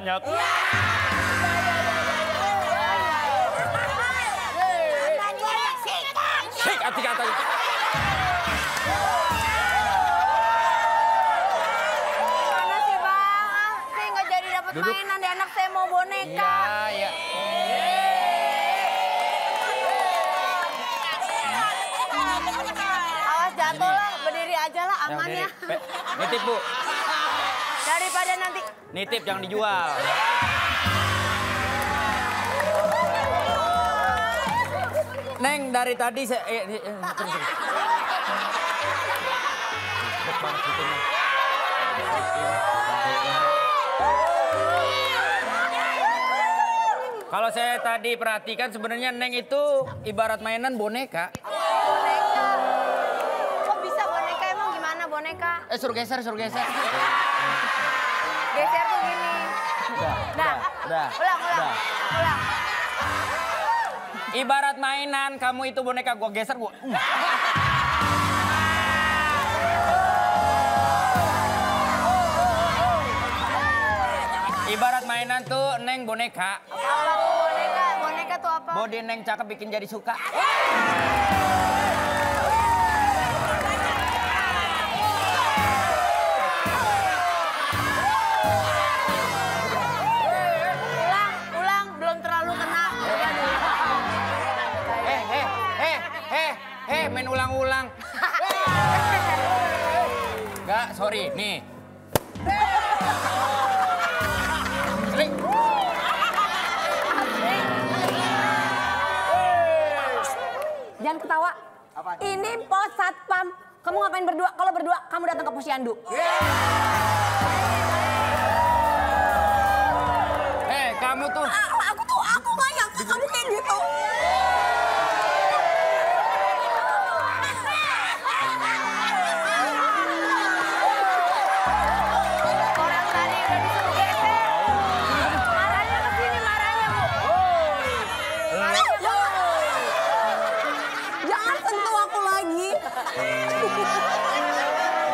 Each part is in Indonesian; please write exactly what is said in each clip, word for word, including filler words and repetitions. banyak. Sikat kata. Gimana sih Bang? Saya nggak jadi dapat mainan, di anak saya mau boneka. Iya, iya. Awas jatuh lah, berdiri aja lah, aman ya. Nitip Bu. Daripada nanti. Nitip jangan dijual. Neng, dari tadi saya... Eh, eh, eh, kalau saya tadi perhatikan sebenarnya Neng itu ibarat mainan boneka. Boneka. Kok bisa boneka? Emang gimana boneka? Eh, suruh geser, suruh geser. Geser tuh gini. Udah, udah, udah. Ulang, ulang, ulang. Ibarat mainan, kamu itu boneka, gua geser, gua... Uh. Ibarat mainan tuh Neng boneka. Apa tuh boneka? Boneka tuh apa? Body Neng cakep bikin jadi suka. Ulang-ulang. Enggak, sorry. Nih. Sling. Jangan ketawa. Apa? Ini pos satpam. Kamu ngapain berdua? Kalau berdua, kamu datang ke posyandu. Eh, kamu tuh. Aku tuh, aku gak nyangka kamu kayak gitu.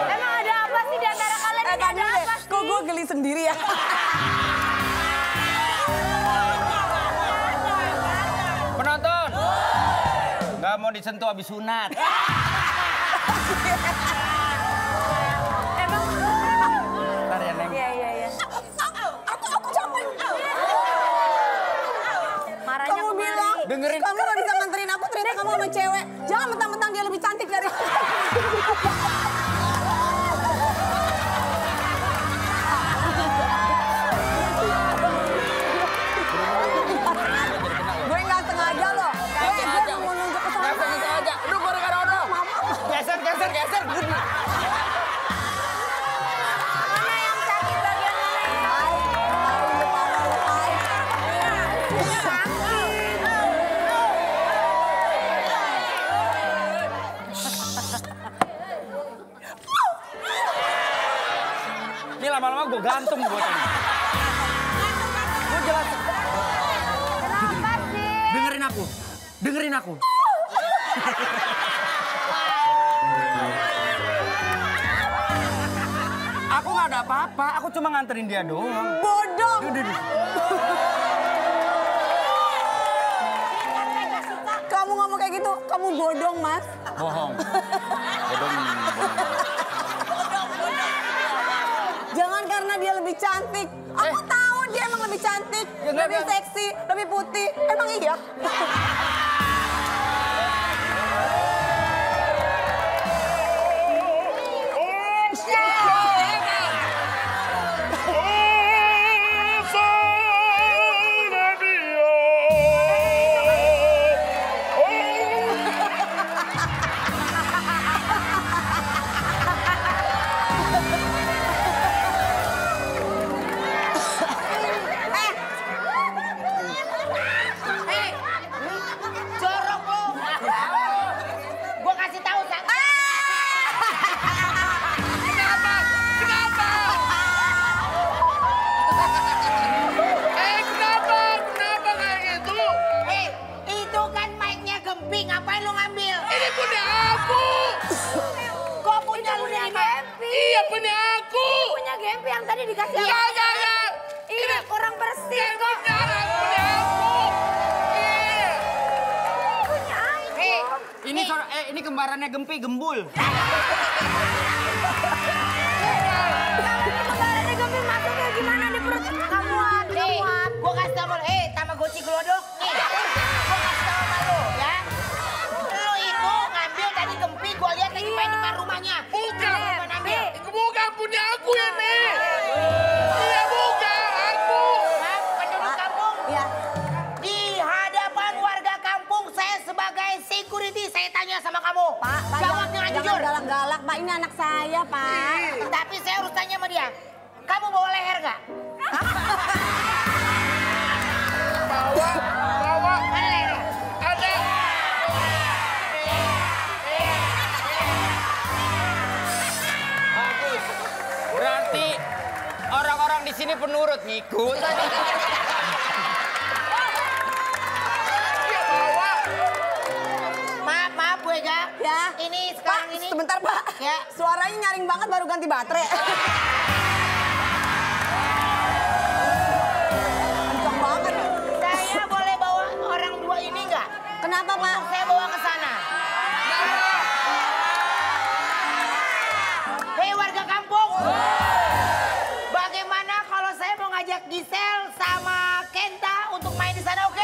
Emang ada apa sih di antara kalian? Eh, ada deh. Apa sih? Kok gue geli sendiri ya? Penonton, nggak mau disentuh habis sunat. Emang? Ntar ya Neng. Iya iya iya. Aku aku capek. Marahnya kamu bilang. Dengerin. Kamu nggak bisa nganterin aku, ternyata kamu sama cewek. Jangan mentang-mentang dia lebih cantik dari aku. Gue nggak sengaja loh. Gue sengaja mau nunjuk ke sana. Nggak sengaja. Aduh, gue nggak ada. Geser, geser, geser. Mana yang sakit bagian mana? Lama-lama gue gantung gue tadi. Gue jelas. Kenapa sih? Dengerin aku. Dengerin aku. Aku gak ada apa-apa. Aku cuma nganterin dia doang. Bodoh. Kamu ngomong kayak gitu. Kamu bodong, Mas. Bohong. Bodong. Dia lebih cantik. Aku eh. tahu dia emang lebih cantik, ya, lebih ya. seksi, lebih putih. Emang iya? Punya aku. Punya Gempi yang tadi dikasih. Iya, iya, iya. Ini kurang. kembarannya Gempi, Gembul. Kembarannya Gempi masuknya gimana di perut? Kamu api, kamu api. Gue kasih tau lo, eh Tamagotchi gelodok nih. Gue kasih tau sama lo ya. Lo itu ngambil tadi Gempi, gue lihat lagi main depan rumahnya. Bukan, bukan punya aku ya, nih. Iya, bukan aku. Hah, penduduk kampung? Iya. Di hadapan warga kampung, saya sebagai security, saya tanya sama kamu. Pak, jawab dengan jujur. Galak-galak, Pak. Ini anak saya, Pak. Tapi saya harus tanya sama dia. Kamu bawa leher nggak? Bawa, bawa. Mana leher? Ada. Bagus. Berarti orang-orang di sini penurut, ngikut. Maaf, maaf Bu Ega. Ya. Ini sekarang ini. Sebentar, Pak. Ya. Suaranya nyaring banget baru ganti baterai. Kenapa, Pak? Saya bawa ke sana. Hei, warga kampung. Bagaimana kalau saya mau ngajak Gisel sama Kenta untuk main di sana?